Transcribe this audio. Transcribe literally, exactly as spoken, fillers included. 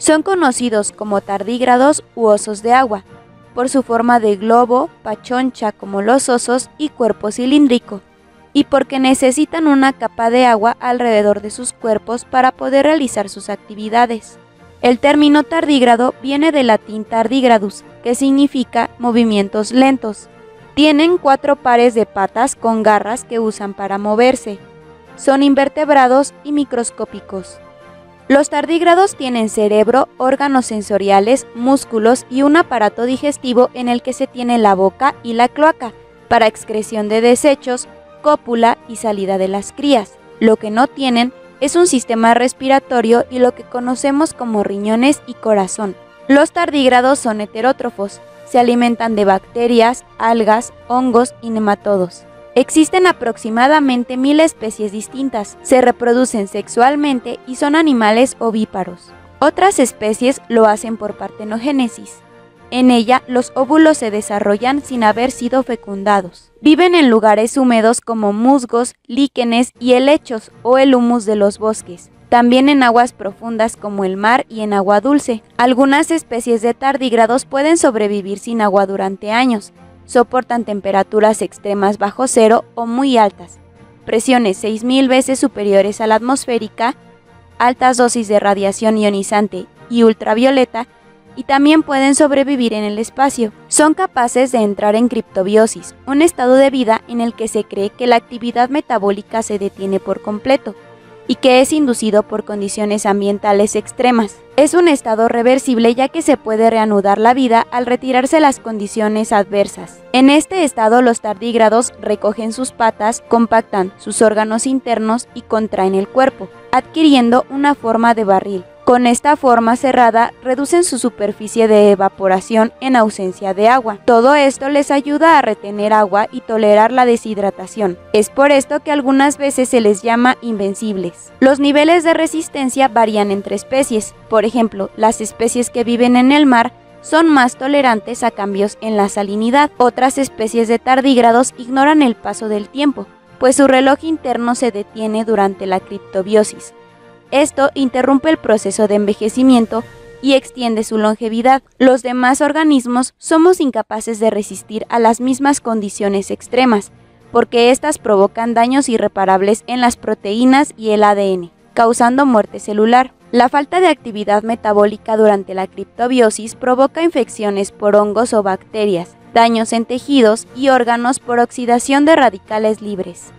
Son conocidos como tardígrados u osos de agua, por su forma de globo, pachoncha como los osos y cuerpo cilíndrico, y porque necesitan una capa de agua alrededor de sus cuerpos para poder realizar sus actividades. El término tardígrado viene del latín tardigradus, que significa movimientos lentos. Tienen cuatro pares de patas con garras que usan para moverse. Son invertebrados y microscópicos. Los tardígrados tienen cerebro, órganos sensoriales, músculos y un aparato digestivo en el que se tiene la boca y la cloaca para excreción de desechos, cópula y salida de las crías. Lo que no tienen es un sistema respiratorio y lo que conocemos como riñones y corazón. Los tardígrados son heterótrofos, se alimentan de bacterias, algas, hongos y nematodos. Existen aproximadamente mil especies distintas, se reproducen sexualmente y son animales ovíparos. Otras especies lo hacen por partenogénesis. En ella, los óvulos se desarrollan sin haber sido fecundados. Viven en lugares húmedos como musgos, líquenes y helechos o el humus de los bosques. También en aguas profundas como el mar y en agua dulce. Algunas especies de tardígrados pueden sobrevivir sin agua durante años. Soportan temperaturas extremas bajo cero o muy altas, presiones seis mil veces superiores a la atmosférica, altas dosis de radiación ionizante y ultravioleta, y también pueden sobrevivir en el espacio. Son capaces de entrar en criptobiosis, un estado de vida en el que se cree que la actividad metabólica se detiene por completo y que es inducido por condiciones ambientales extremas. Es un estado reversible ya que se puede reanudar la vida al retirarse las condiciones adversas. En este estado los tardígrados recogen sus patas, compactan sus órganos internos y contraen el cuerpo, adquiriendo una forma de barril. Con esta forma cerrada reducen su superficie de evaporación en ausencia de agua. Todo esto les ayuda a retener agua y tolerar la deshidratación. Es por esto que algunas veces se les llama invencibles. Los niveles de resistencia varían entre especies. Por ejemplo, las especies que viven en el mar son más tolerantes a cambios en la salinidad. Otras especies de tardígrados ignoran el paso del tiempo, pues su reloj interno se detiene durante la criptobiosis. Esto interrumpe el proceso de envejecimiento y extiende su longevidad. Los demás organismos somos incapaces de resistir a las mismas condiciones extremas, porque estas provocan daños irreparables en las proteínas y el A D N, causando muerte celular. La falta de actividad metabólica durante la criptobiosis provoca infecciones por hongos o bacterias, daños en tejidos y órganos por oxidación de radicales libres.